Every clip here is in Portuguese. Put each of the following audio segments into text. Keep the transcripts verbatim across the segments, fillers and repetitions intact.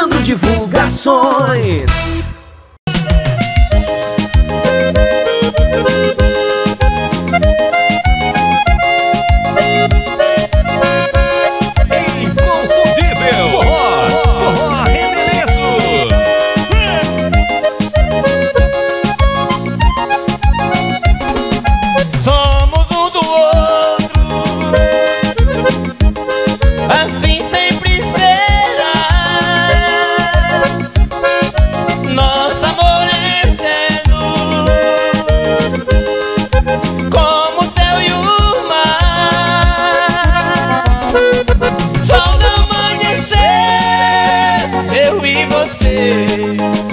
Leandro Divulgações. Inconfundível Forró, Forró Remelexo. Somos um do outro, assim sempre será. Nosso amor é eterno, como o céu e o mar. Sol do amanhecer, eu e você,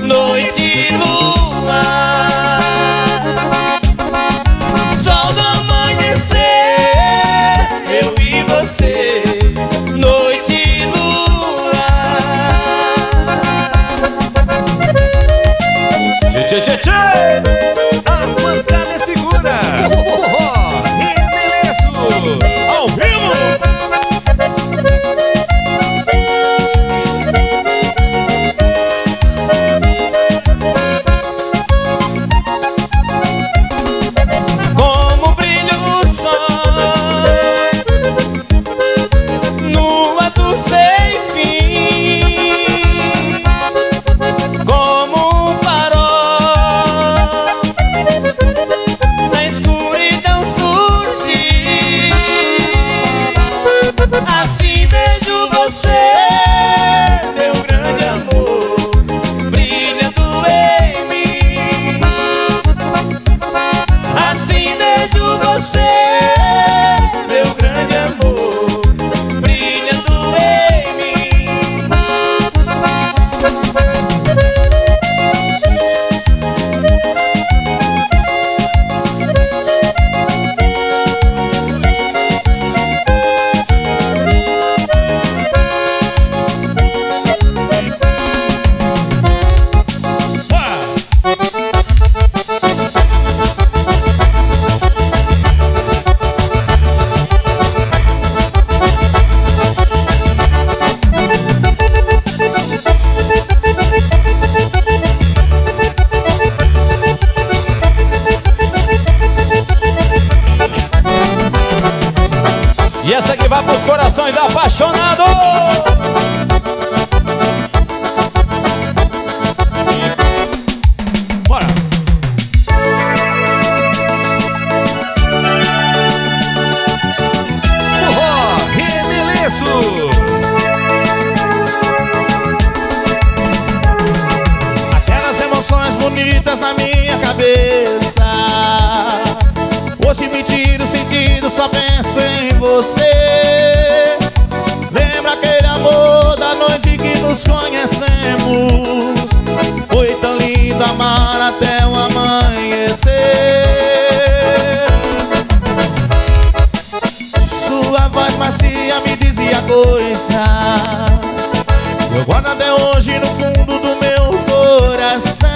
noite e luar. Sol do amanhecer, eu e você, noite e luar. Tchê, tchê, tchê, tchê. A pancada é segura. Forró Remelexo ao vivo. Como brilha o sol no azul sem fim, como um farol na escuridão surge. Assim vejo você, meu grande amor, brilhando em mim. Assim vejo você, meu grande amor, brilhando em mim. E essa aqui vai pros corações apaixonados. Bora! Forró Remelexo. Aquelas emoções bonitas na minha cabeça, hoje me tira o sentido, só penso em você. Lembra aquele amor da noite que nos conhecemos? Foi tão lindo amar até o amanhecer. Sua voz macia me dizia coisa, eu guardo até hoje no fundo do meu coração.